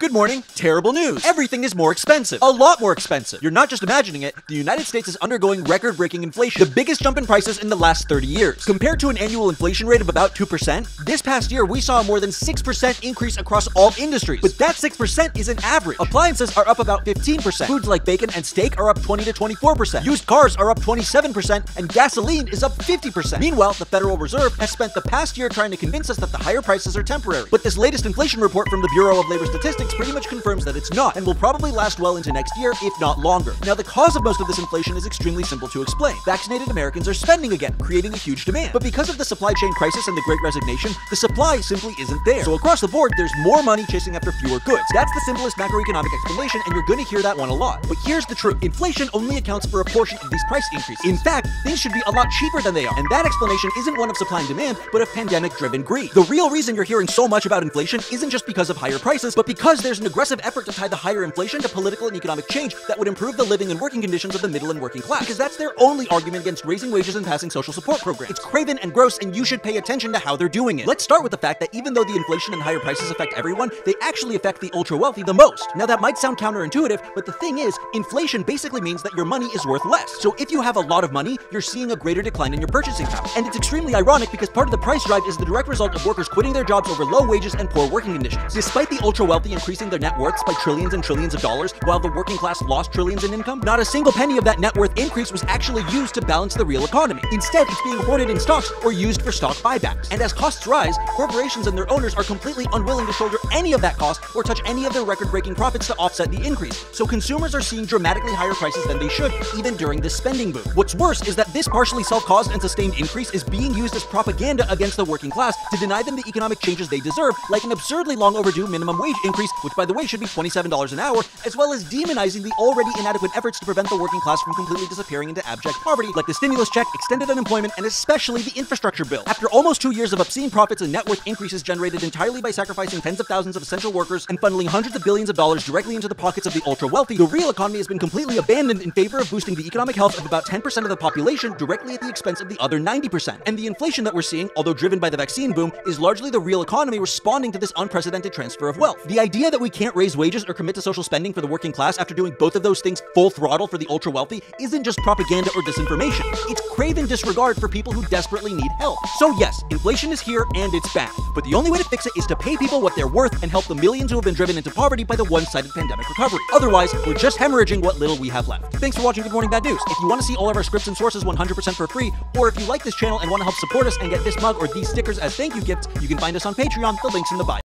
Good morning, terrible news. Everything is more expensive. A lot more expensive. You're not just imagining it. The United States is undergoing record-breaking inflation, the biggest jump in prices in the last 30 years. Compared to an annual inflation rate of about 2%, this past year we saw a more than 6% increase across all industries. But that 6% is an average. Appliances are up about 15%. Foods like bacon and steak are up 20 to 24%. Used cars are up 27% and gasoline is up 50%. Meanwhile, the Federal Reserve has spent the past year trying to convince us that the higher prices are temporary. But this latest inflation report from the Bureau of Labor Statistics pretty much confirms that it's not, and will probably last well into next year, if not longer. Now, the cause of most of this inflation is extremely simple to explain. Vaccinated Americans are spending again, creating a huge demand. But because of the supply chain crisis and the Great Resignation, the supply simply isn't there. So across the board, there's more money chasing after fewer goods. That's the simplest macroeconomic explanation, and you're gonna hear that one a lot. But here's the truth. Inflation only accounts for a portion of these price increases. In fact, things should be a lot cheaper than they are. And that explanation isn't one of supply and demand, but of pandemic-driven greed. The real reason you're hearing so much about inflation isn't just because of higher prices, but because there's an aggressive effort to tie the higher inflation to political and economic change that would improve the living and working conditions of the middle and working class, because that's their only argument against raising wages and passing social support programs. It's craven and gross, and you should pay attention to how they're doing it. Let's start with the fact that even though the inflation and higher prices affect everyone, they actually affect the ultra-wealthy the most. Now, that might sound counterintuitive, but the thing is, inflation basically means that your money is worth less. So if you have a lot of money, you're seeing a greater decline in your purchasing power. And it's extremely ironic because part of the price drive is the direct result of workers quitting their jobs over low wages and poor working conditions. Despite the ultra-wealthy increasing their net worths by trillions and trillions of dollars, while the working class lost trillions in income, not a single penny of that net worth increase was actually used to balance the real economy. Instead, it's being hoarded in stocks or used for stock buybacks. And as costs rise, corporations and their owners are completely unwilling to shoulder any of that cost or touch any of their record-breaking profits to offset the increase. So consumers are seeing dramatically higher prices than they should, even during this spending boom. What's worse is that this partially self-caused and sustained increase is being used as propaganda against the working class to deny them the economic changes they deserve, like an absurdly long overdue minimum wage increase, which by the way should be $27 an hour, as well as demonizing the already inadequate efforts to prevent the working class from completely disappearing into abject poverty, like the stimulus check, extended unemployment, and especially the infrastructure bill. After almost 2 years of obscene profits and net worth increases generated entirely by sacrificing tens of thousands of essential workers and funneling hundreds of billions of dollars directly into the pockets of the ultra-wealthy, the real economy has been completely abandoned in favor of boosting the economic health of about 10% of the population directly at the expense of the other 90%. And the inflation that we're seeing, although driven by the vaccine boom, is largely the real economy responding to this unprecedented transfer of wealth. The idea that we can't raise wages or commit to social spending for the working class after doing both of those things full throttle for the ultra-wealthy isn't just propaganda or disinformation. It's craven disregard for people who desperately need help. So yes, inflation is here and it's bad, but the only way to fix it is to pay people what they're worth and help the millions who have been driven into poverty by the one-sided pandemic recovery. Otherwise, we're just hemorrhaging what little we have left. Thanks for watching Good Morning, Bad News. If you want to see all of our scripts and sources 100% for free, or if you like this channel and want to help support us and get this mug or these stickers as thank you gifts, you can find us on Patreon, the link's in the bio.